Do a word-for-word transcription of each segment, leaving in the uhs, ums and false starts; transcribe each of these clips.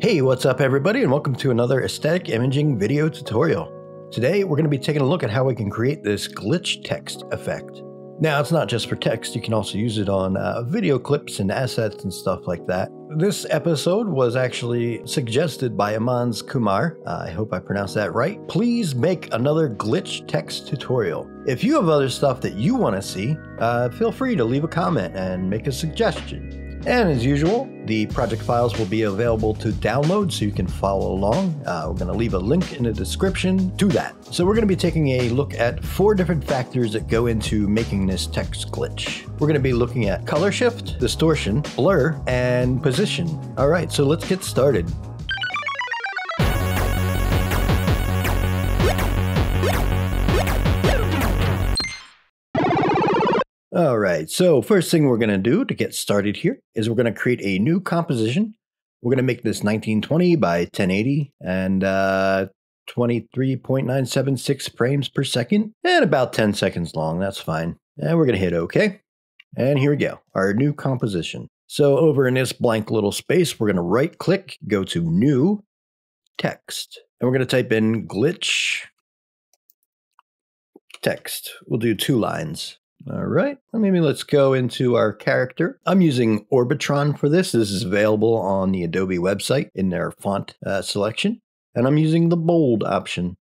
Hey, what's up everybody, and welcome to another Aesthetic Imaging video tutorial. Today we're going to be taking a look at how we can create this glitch text effect. Now it's not just for text, you can also use it on uh, video clips and assets and stuff like that. This episode was actually suggested by Aman's Kumar. Uh, I hope I pronounced that right. Please make another glitch text tutorial. If you have other stuff that you want to see, uh, feel free to leave a comment and make a suggestion. And as usual, the project files will be available to download so you can follow along. Uh, we're going to leave a link in the description to that. So we're going to be taking a look at four different factors that go into making this text glitch. We're going to be looking at color shift, distortion, blur, and position. All right, so let's get started. All right, so first thing we're going to do to get started here is we're going to create a new composition. We're going to make this nineteen twenty by ten eighty and uh, twenty-three point nine seven six frames per second and about ten seconds long. That's fine. And we're going to hit OK. And here we go, our new composition. So over in this blank little space, we're going to right click, go to new text, and we're going to type in glitch text. We'll do two lines. All right, maybe let's go into our character. I'm using Orbitron for this. This is available on the Adobe website in their font uh, selection. And I'm using the bold option.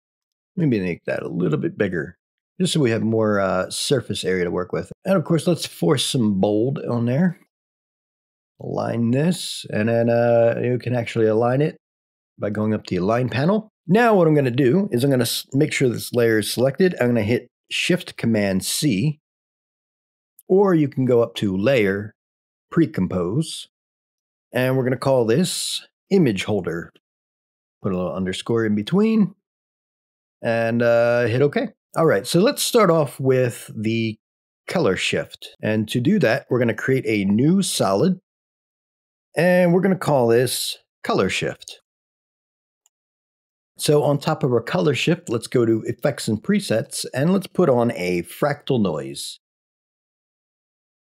Maybe make that a little bit bigger, just so we have more uh, surface area to work with. And of course, let's force some bold on there. Align this, and then uh, you can actually align it by going up the Align panel. Now what I'm going to do is I'm going to make sure this layer is selected. I'm going to hit Shift Command C. Or you can go up to Layer, Pre-Compose, and we're going to call this Image Holder. Put a little underscore in between, and uh, hit OK. All right, so let's start off with the color shift. And to do that, we're going to create a new solid, and we're going to call this Color Shift. So on top of our color shift, let's go to Effects and Presets, and let's put on a Fractal Noise.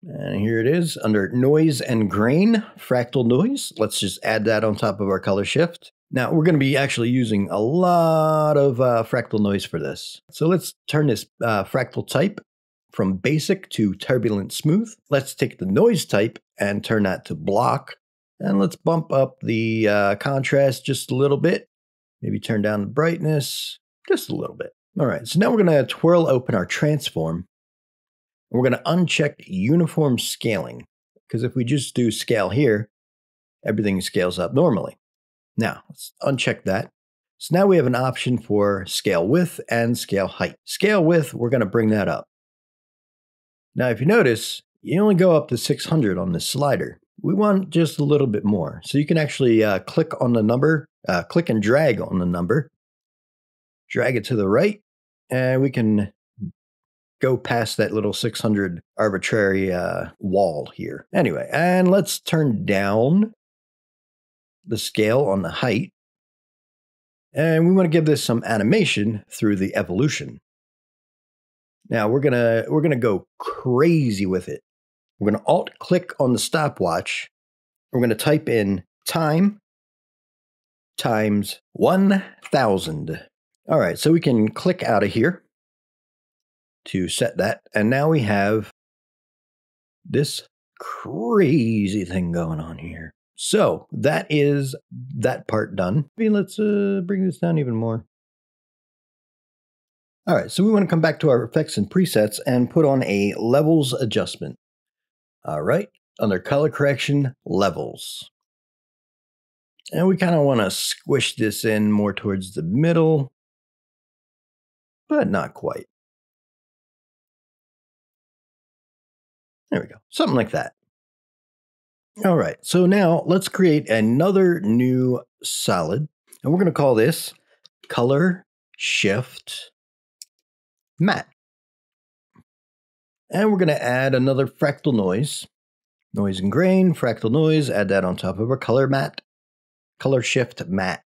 And here it is under noise and grain, fractal noise. Let's just add that on top of our color shift. Now we're going to be actually using a lot of uh, fractal noise for this. So let's turn this uh, fractal type from basic to turbulent smooth. Let's take the noise type and turn that to block. And let's bump up the uh, contrast just a little bit. Maybe turn down the brightness just a little bit. All right, so now we're going to twirl open our transform. We're going to uncheck uniform scaling, because if we just do scale here, everything scales up normally. Now, let's uncheck that. So now we have an option for scale width and scale height. Scale width, we're going to bring that up. Now, if you notice, you only go up to six hundred on this slider. We want just a little bit more. So you can actually uh, click on the number, uh, click and drag on the number, drag it to the right, and we can go past that little six hundred arbitrary uh, wall here. Anyway, and let's turn down the scale on the height. And we want to give this some animation through the evolution. Now we're gonna we're gonna go crazy with it. We're gonna alt click on the stopwatch. We're gonna type in time times one thousand. All right, so we can click out of here to set that, and now we have this crazy thing going on here. So that is that part done. Maybe let's uh, bring this down even more. All right, so we want to come back to our effects and presets and put on a levels adjustment. All right, under color correction, levels. And we kind of want to squish this in more towards the middle, but not quite. There we go, something like that. All right, so now let's create another new solid, and we're going to call this Color Shift Matte. And we're going to add another fractal noise, noise and grain, fractal noise, add that on top of our color matte, Color Shift Matte.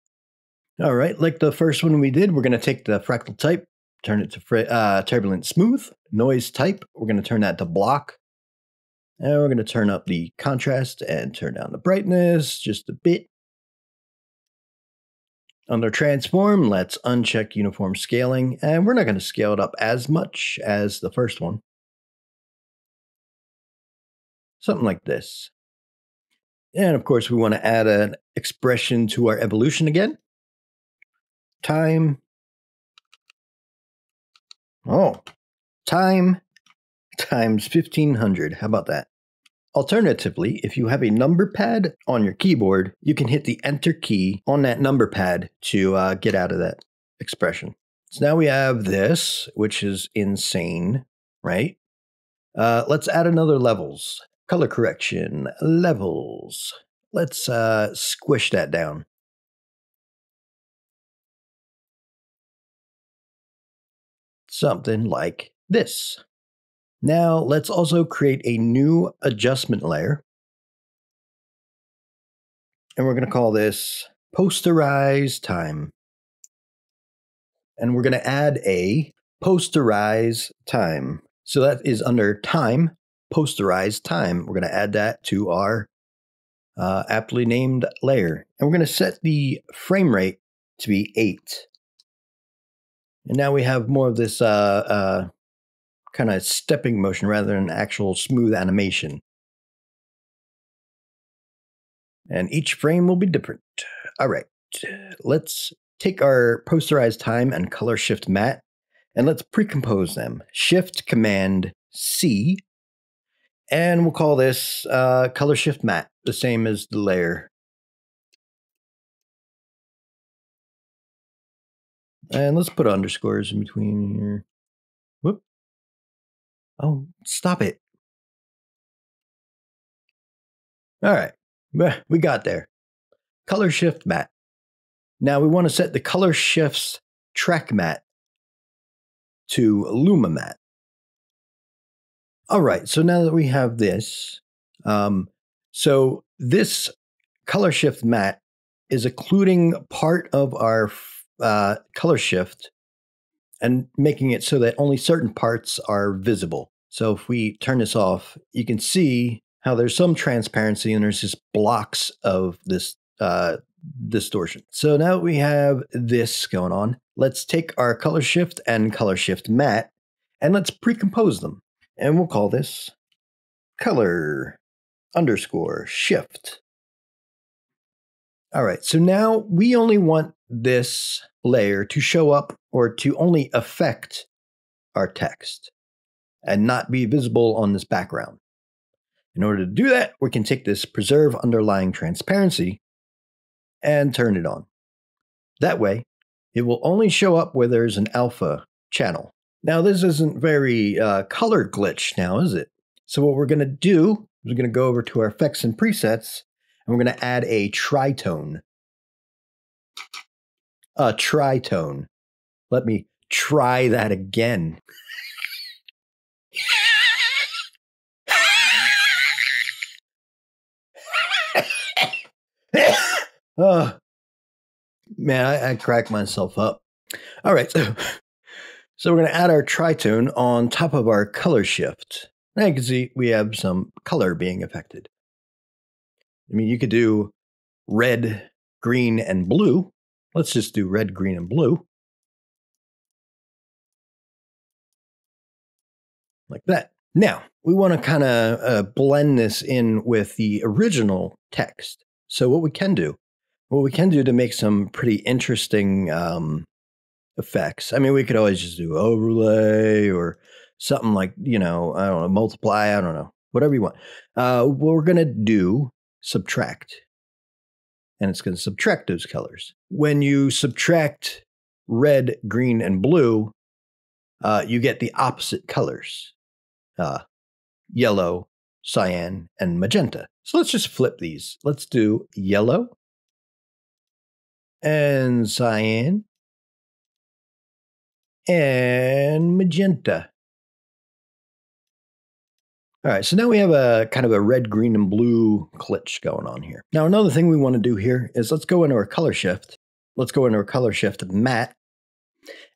All right, like the first one we did, we're going to take the fractal type, turn it to uh, turbulent smooth, noise type, we're going to turn that to block. And we're going to turn up the contrast and turn down the brightness just a bit. Under transform, let's uncheck uniform scaling, and we're not going to scale it up as much as the first one. Something like this. And of course, we want to add an expression to our evolution again. Time. Oh, time times fifteen hundred. How about that? Alternatively, if you have a number pad on your keyboard, you can hit the Enter key on that number pad to uh, get out of that expression. So now we have this, which is insane, right? Uh, let's add another levels. Color correction, levels. Let's uh, squish that down. Something like this. Now let's also create a new adjustment layer. And we're going to call this Posterize Time. And we're going to add a Posterize Time. So that is under Time, Posterize Time. We're going to add that to our uh, aptly named layer. And we're going to set the frame rate to be eight. And now we have more of this uh, uh, kind of stepping motion rather than actual smooth animation. And each frame will be different. All right, let's take our Posterize Time and Color Shift Matte, and let's pre-compose them. Shift Command C, and we'll call this uh, Color Shift Matte, the same as the layer. And let's put underscores in between here. Whoop. Oh, stop it. All right, we got there. Color Shift Matte. Now we want to set the Color Shift's Track Matte to Luma Matte. All right, so now that we have this, um, so this Color Shift Matte is occluding part of our Uh, color shift and making it so that only certain parts are visible. So if we turn this off, you can see how there's some transparency and there's just blocks of this uh, distortion. So now we have this going on. Let's take our color shift and color shift matte and let's pre-compose them. And we'll call this color underscore shift. All right, so now we only want this layer to show up or to only affect our text and not be visible on this background. In order to do that, we can take this preserve underlying transparency and turn it on. That way, it will only show up where there's an alpha channel. Now, this isn't very uh, color glitch now, is it? So what we're going to do is we're going to go over to our effects and presets, and we're going to add a tritone. A tritone. Let me try that again. Oh, man, I, I cracked myself up. All right, so, so we're going to add our tritone on top of our color shift. Now you can see we have some color being affected. I mean, you could do red, green, and blue. Let's just do red, green, and blue. Like that. Now, we want to kind of uh, blend this in with the original text. So what we can do, what we can do to make some pretty interesting um, effects. I mean, we could always just do overlay or something like, you know, I don't know, multiply, I don't know, whatever you want. Uh, what we're going to do, subtract. And it's going to subtract those colors. When you subtract red, green, and blue, uh, you get the opposite colors, uh, yellow, cyan, and magenta. So let's just flip these. Let's do yellow and cyan and magenta. All right, so now we have a kind of a red, green, and blue glitch going on here. Now, another thing we want to do here is let's go into our color shift. Let's go into our color shift matte.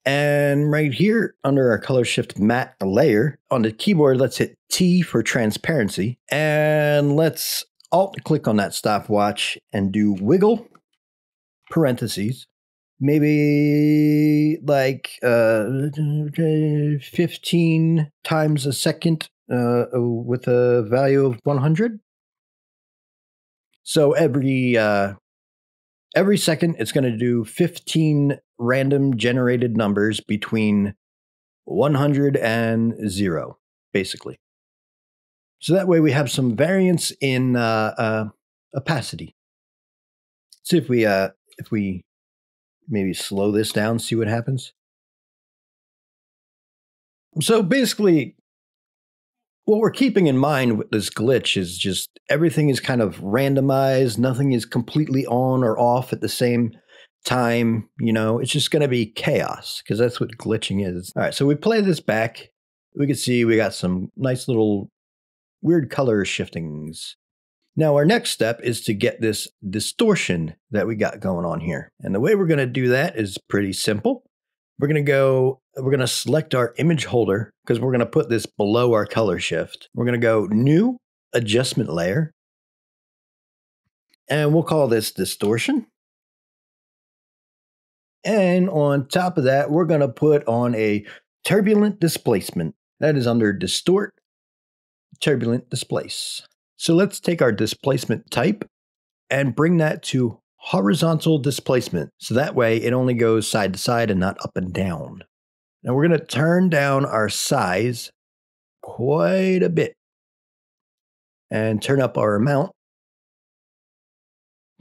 And right here under our color shift matte layer on the keyboard, let's hit T for transparency. And let's alt click on that stopwatch and do wiggle, parentheses, maybe like uh, fifteen times a second uh, with a value of one hundred. So every uh, every second, it's going to do fifteen random generated numbers between one hundred and zero, basically. So that way we have some variance in uh, uh, opacity. See if we uh, if we maybe slow this down, see what happens. So basically, what we're keeping in mind with this glitch is just everything is kind of randomized. Nothing is completely on or off at the same time. You know, it's just going to be chaos because that's what glitching is. All right, so we play this back. We can see we got some nice little weird color shiftings. Now, our next step is to get this distortion that we got going on here. And the way we're going to do that is pretty simple. We're going to go, we're going to select our image holder because we're going to put this below our color shift. We're going to go new adjustment layer. And we'll call this distortion. And on top of that, we're going to put on a turbulent displacement. That is under distort, turbulent displace. So let's take our displacement type and bring that to horizontal displacement. So that way it only goes side to side and not up and down. Now we're going to turn down our size quite a bit and turn up our amount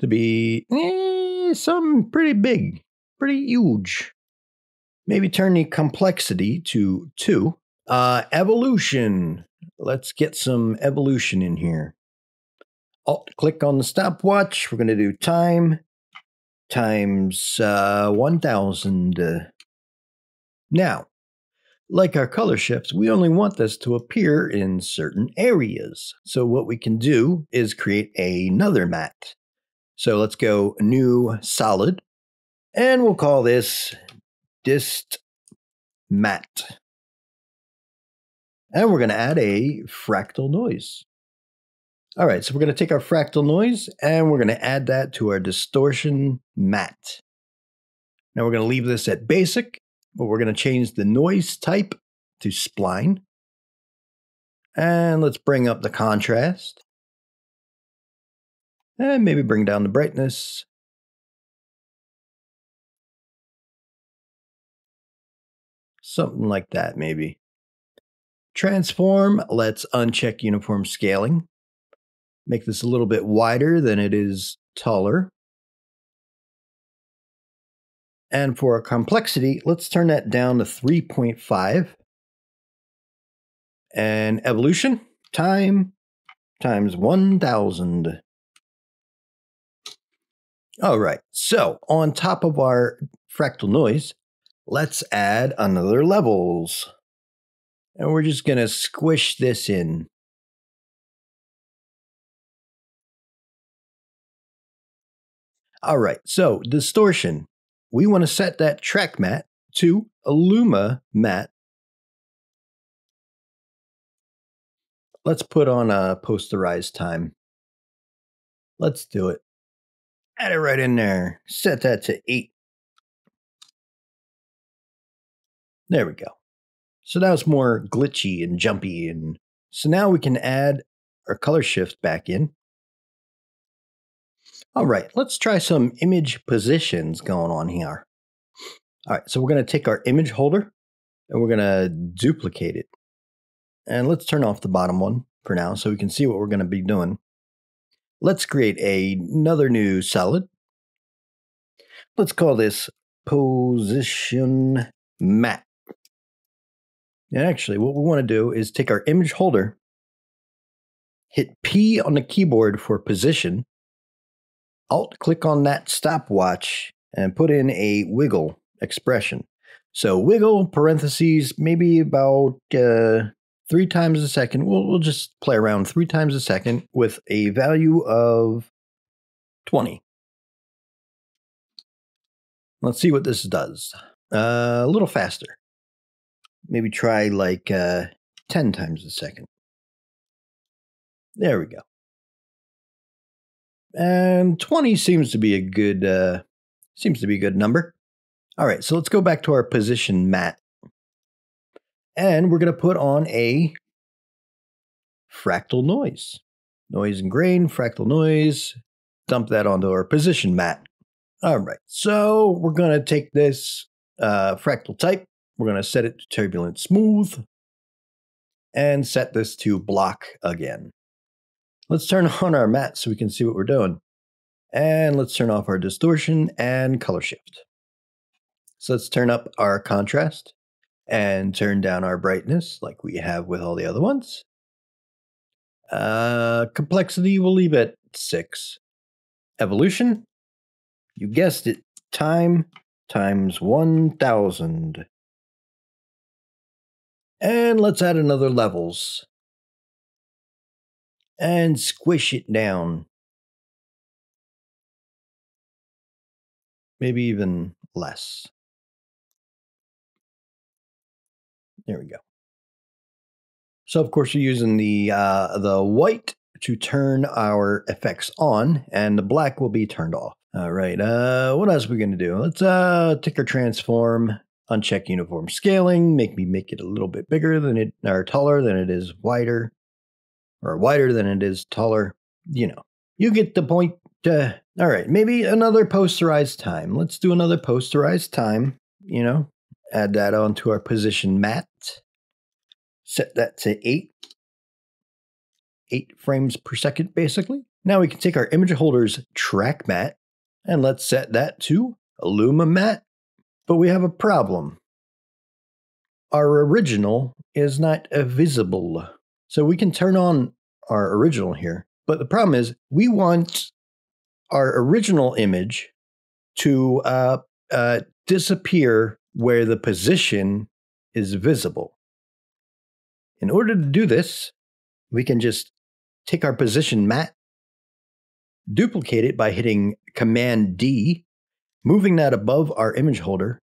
to be eh, something pretty big, pretty huge. Maybe turn the complexity to two. Uh, evolution. Let's get some evolution in here. Alt click on the stopwatch. We're going to do time times uh, one thousand. Now, like our color shifts, we only want this to appear in certain areas. So what we can do is create another matte. So let's go new solid, and we'll call this dist matte. And we're going to add a fractal noise. All right, so we're going to take our fractal noise and we're going to add that to our distortion matte. Now we're going to leave this at basic, but we're going to change the noise type to spline. And let's bring up the contrast. And maybe bring down the brightness. Something like that, maybe. Transform, let's uncheck uniform scaling. Make this a little bit wider than it is taller. And for our complexity, let's turn that down to three point five. And evolution, time times one thousand. All right, so on top of our fractal noise, let's add another levels. And we're just going to squish this in. All right, so distortion. We want to set that track matte to a Luma matte. Let's put on a posterize time. Let's do it. Add it right in there. Set that to eight. There we go. So that was more glitchy and jumpy. And so now we can add our color shift back in. All right, let's try some image positions going on here. All right, so we're going to take our image holder and we're going to duplicate it. And let's turn off the bottom one for now so we can see what we're going to be doing. Let's create a, another new solid. Let's call this position matte. And actually, what we want to do is take our image holder, hit P on the keyboard for position, Alt click on that stopwatch, and put in a wiggle expression. So wiggle, parentheses, maybe about uh, three times a second. We'll, we'll just play around three times a second with a value of twenty. Let's see what this does. Uh, a little faster. Maybe try like uh, ten times a second. There we go. And twenty seems to be a good uh, seems to be a good number. All right, so let's go back to our position matte. And we're going to put on a fractal noise. Noise and grain, fractal noise. Dump that onto our position matte. All right, so we're going to take this uh, fractal type. We're going to set it to turbulent smooth. And set this to block again. Let's turn on our matte so we can see what we're doing. And let's turn off our distortion and color shift. So let's turn up our contrast and turn down our brightness like we have with all the other ones. Uh, complexity, we'll leave at six. Evolution, you guessed it, time times one thousand. And let's add another levels. And squish it down. Maybe even less. There we go. So of course we're using the uh, the white to turn our effects on, and the black will be turned off. All right. Uh, what else are we gonna do? Let's uh, take our transform, uncheck uniform scaling, make me make it a little bit bigger than it, or taller than it is wider, or wider than it is taller. You know, you get the point. Uh, all right. Maybe another posterized time. Let's do another posterized time. You know, add that onto our position matte. Set that to eight, eight frames per second, basically. Now we can take our Image Holder's Track Matte, and let's set that to Luma Matte. But we have a problem. Our original is not visible. So we can turn on our original here, but the problem is we want our original image to uh, uh, disappear where the position is visible. In order to do this, we can just take our position matte, duplicate it by hitting Command D, moving that above our image holder,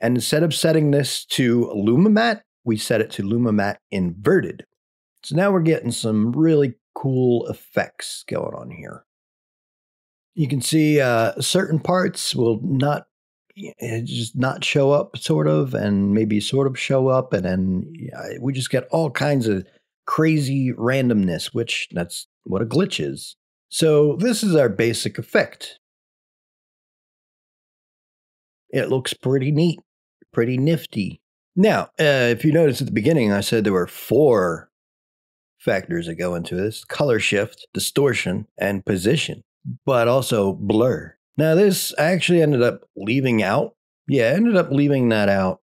and instead of setting this to Luma Matte, we set it to Luma Matte Inverted. So now we're getting some really cool effects going on here. You can see uh, certain parts will not It just not show up, sort of, and maybe sort of show up, and then yeah, we just get all kinds of crazy randomness, which that's what a glitch is. So this is our basic effect. It looks pretty neat, pretty nifty. Now, uh, if you notice at the beginning, I said there were four factors that go into this: color shift, distortion, and position, but also blur. Now this I actually ended up leaving out. Yeah, I ended up leaving that out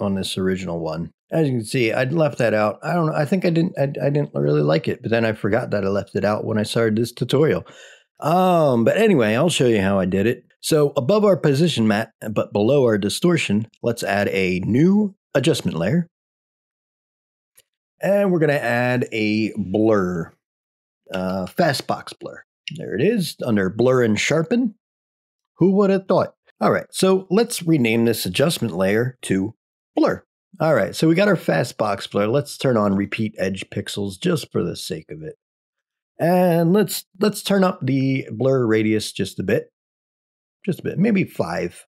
on this original one. As you can see, I left that out. I don't know. I think I didn't. I, I didn't really like it, but then I forgot that I left it out when I started this tutorial. Um, but anyway, I'll show you how I did it. So above our position matte, but below our distortion, let's add a new adjustment layer, and we're gonna add a blur, uh, fast box blur. There it is under blur and sharpen. Who would have thought? All right, so let's rename this adjustment layer to blur. All right, so we got our fast box blur. Let's turn on repeat edge pixels just for the sake of it. And let's let's turn up the blur radius just a bit. Just a bit, maybe five.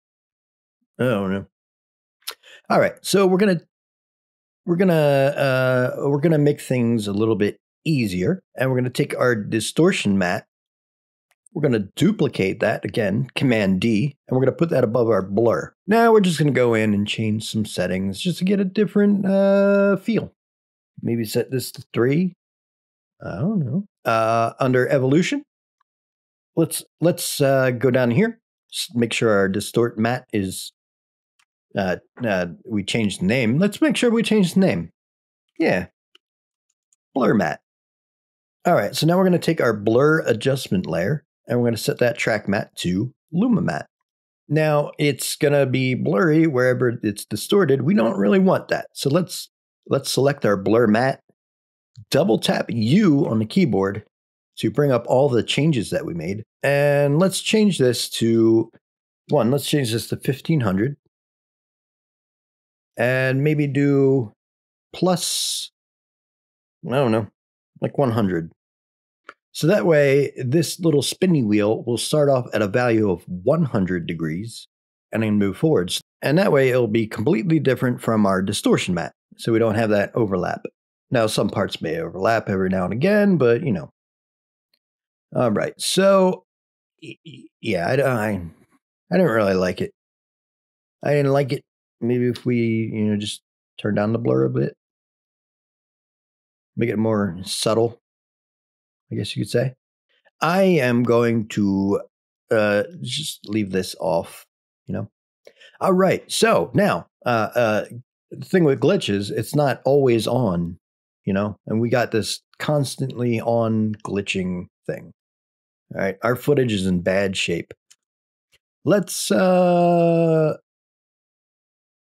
I don't know. All right, so we're gonna we're gonna uh we're gonna make things a little bit easier, and we're gonna take our distortion matte. We're going to duplicate that again, Command D, and we're going to put that above our blur. Now we're just going to go in and change some settings just to get a different uh, feel. Maybe set this to three. I don't know. Uh, under evolution, let's let's uh, go down here. Just make sure our distort matte is. Uh, uh, we changed the name. Let's make sure we changed the name. Yeah, blur matte. All right. So now we're going to take our blur adjustment layer. And we're going to set that track matte to Luma Matte. Now it's going to be blurry wherever it's distorted. We don't really want that. So let's let's select our blur matte, double tap U on the keyboard to bring up all the changes that we made. And let's change this to one. Let's change this to fifteen hundred. And maybe do plus, I don't know, like one hundred. So that way, this little spinny wheel will start off at a value of one hundred degrees and then move forwards. And that way it'll be completely different from our distortion matte, so we don't have that overlap. Now, some parts may overlap every now and again, but you know. All right, so yeah, I, I, I didn't really like it. I didn't like it. Maybe if we, you know, just turn down the blur a bit, make it more subtle, I guess you could say. I am going to uh, just leave this off, you know. All right, so now uh, uh, the thing with glitches, it's not always on, you know, and we got this constantly on glitching thing. All right, our footage is in bad shape. Let's uh,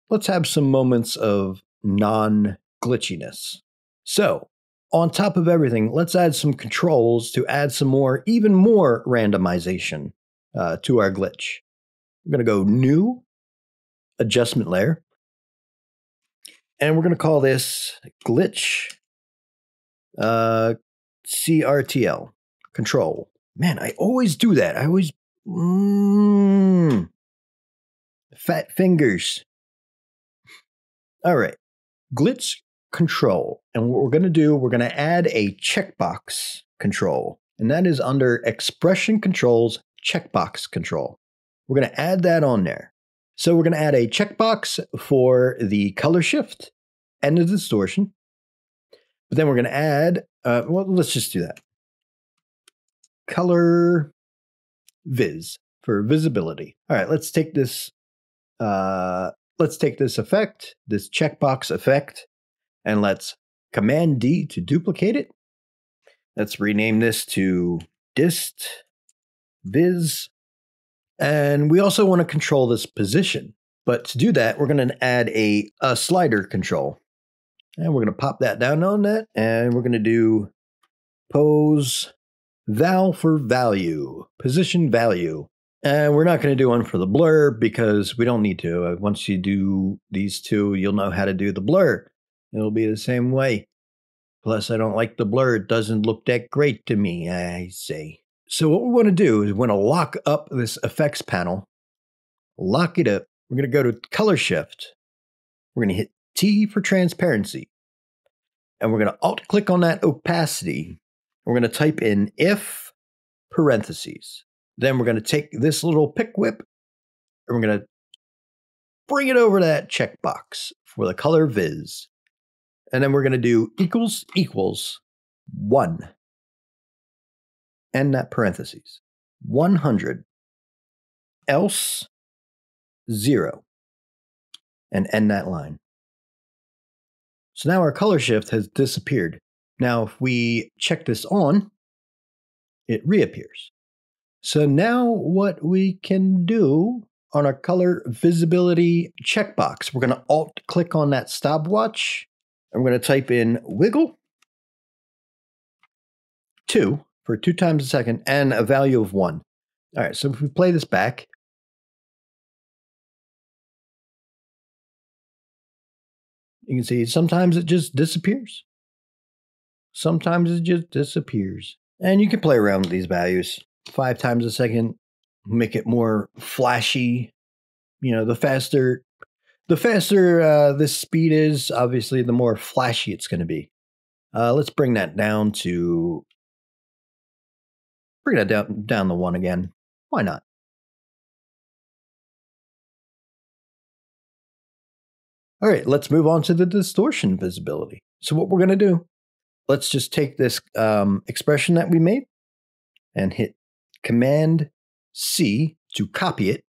let's have some moments of non-glitchiness. So on top of everything, let's add some controls to add some more, even more randomization uh, to our glitch. We're going to go new, adjustment layer, and we're going to call this glitch uh, C R T L, control. Man, I always do that. I always, mm, fat fingers. All right, glitch control. And what we're going to do, we're going to add a checkbox control, and that is under expression controls, checkbox control. We're going to add that on there. So we're going to add a checkbox for the color shift and the distortion. But then we're going to add, uh, well, let's just do that. Color viz for visibility. All right, let's take this, uh, let's take this effect, this checkbox effect, and let's Command D to duplicate it. Let's rename this to dist viz. And we also want to control this position. But to do that, we're going to add a, a slider control. And we're going to pop that down on that. And we're going to do pose val for value, position value. And we're not going to do one for the blur because we don't need to. Once you do these two, you'll know how to do the blur. It'll be the same way. Plus, I don't like the blur. It doesn't look that great to me, I say. So what we want to do is we want to lock up this effects panel, lock it up. We're going to go to color shift. We're going to hit T for transparency. And we're going to alt click on that opacity. We're going to type in if parentheses. Then we're going to take this little pick whip and we're going to bring it over to that checkbox for the color viz. And then we're going to do equals equals one. And that parentheses, one hundred, else, zero, and end that line. So now our color shift has disappeared. Now, if we check this on, it reappears. So now what we can do on our color visibility checkbox, we're going to alt click on that stopwatch. I'm going to type in wiggle two. For two times a second and a value of one. All right, so if we play this back, you can see sometimes it just disappears. Sometimes it just disappears. And you can play around with these values. Five times a second, make it more flashy. You know, the faster, the faster uh, this speed is, obviously, the more flashy it's going to be. Uh, let's bring that down to... Bring that down, down the one again. Why not? All right, let's move on to the distortion visibility. So what we're going to do, let's just take this um, expression that we made and hit Command C to copy it.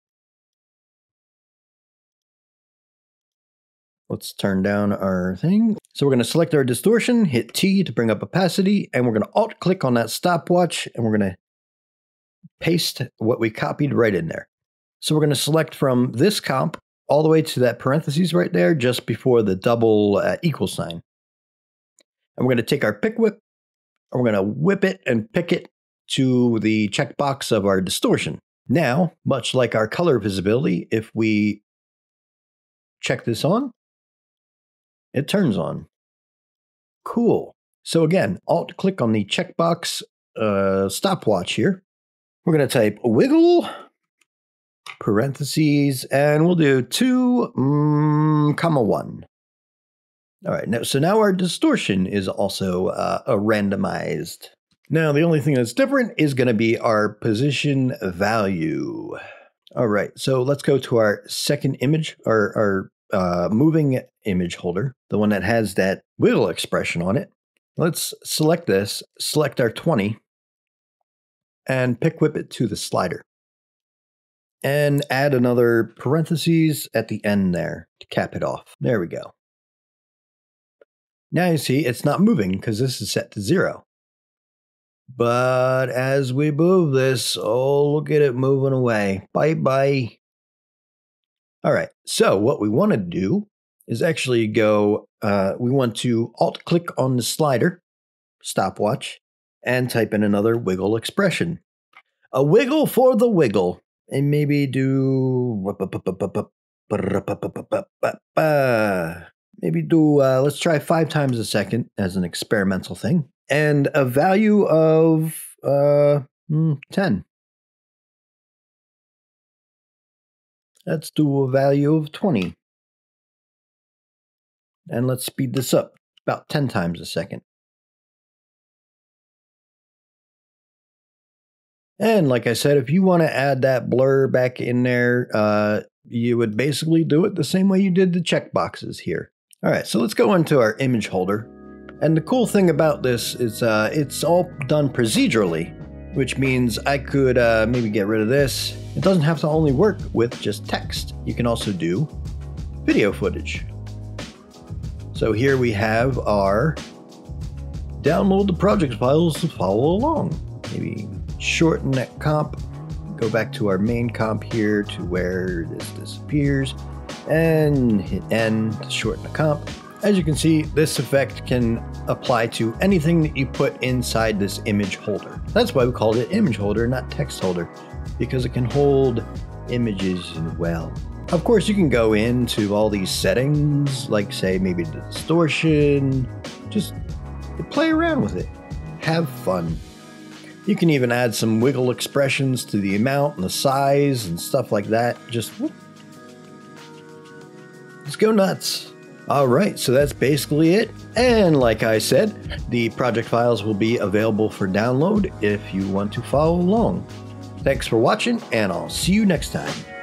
Let's turn down our thing. So we're going to select our distortion, hit T to bring up opacity, and we're going to alt click on that stopwatch, and we're going to paste what we copied right in there. So we're going to select from this comp all the way to that parentheses right there, just before the double uh, equal sign. And we're going to take our pick whip, and we're going to whip it and pick it to the checkbox of our distortion. Now, much like our color visibility, if we check this on, it turns on. Cool. So again, alt click on the checkbox uh, stopwatch here. We're going to type wiggle parentheses, and we'll do two, mm, comma one. All right, now, so now our distortion is also uh, randomized. Now, the only thing that's different is going to be our position value. All right, so let's go to our second image, our, our uh, moving image holder, the one that has that wiggle expression on it. Let's select this, select our twenty, and pick whip it to the slider. And add another parentheses at the end there to cap it off. There we go. Now you see it's not moving because this is set to zero. But as we move this, oh, look at it moving away. Bye-bye. All right, so what we want to do is actually go, uh, we want to alt-click on the slider, stopwatch, and type in another wiggle expression. A wiggle for the wiggle. And maybe do... Maybe do, uh, let's try five times a second as an experimental thing. And a value of uh, ten. Let's do a value of twenty. And let's speed this up about ten times a second. And like I said, if you want to add that blur back in there, uh, you would basically do it the same way you did the checkboxes here. All right, so let's go into our image holder. And the cool thing about this is uh, it's all done procedurally, which means I could uh, maybe get rid of this. It doesn't have to only work with just text. You can also do video footage. So here we have our download the project files to follow along. Maybe shorten that comp, go back to our main comp here to where this disappears, and hit N to shorten the comp. As you can see, this effect can apply to anything that you put inside this image holder. That's why we called it image holder, not text holder, because it can hold images as well. Of course, you can go into all these settings, like say maybe the distortion, just play around with it, have fun. You can even add some wiggle expressions to the amount and the size and stuff like that. Just whoop. Let's go nuts. All right, so that's basically it. And like I said, the project files will be available for download if you want to follow along. Thanks for watching, and I'll see you next time.